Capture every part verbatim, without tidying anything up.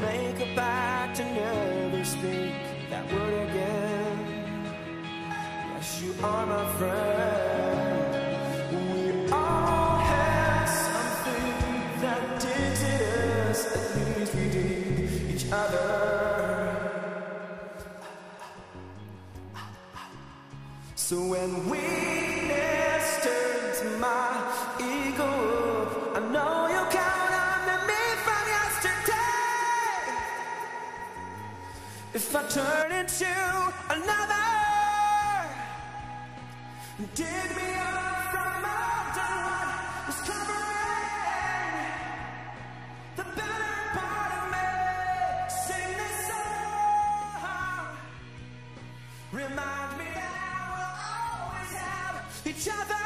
make a pact to never speak that word again. Yes, you are my friend. We all had something that digs at us, at least we dig each other. So when weakness turns my ego up, I know you'll count on me from yesterday. If I turn into another, dig me up from my dawn is covering the better part of me. Sing this song, remind me that we'll always have each other.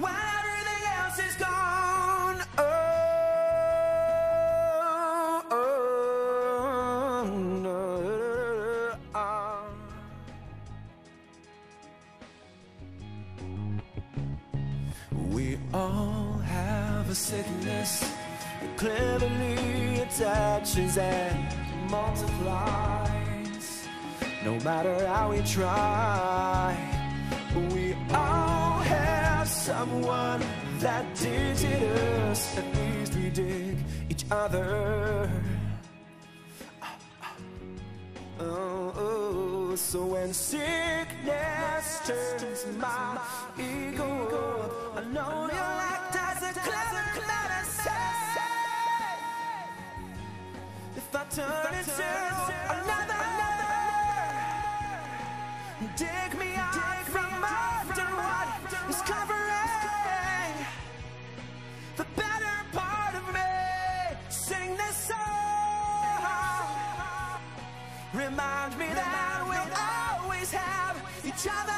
When everything else is gone, oh, oh, no, oh. We all have a sickness that cleverly attaches and multiplies, no matter how we try. We all have someone that digs at us, at least we dig each other. Oh, oh. So when sickness turns my ego up, I know you'll act as a clever medicine. If I turn into another, dig me out from under what is covered. Remind me that we'll always have each other.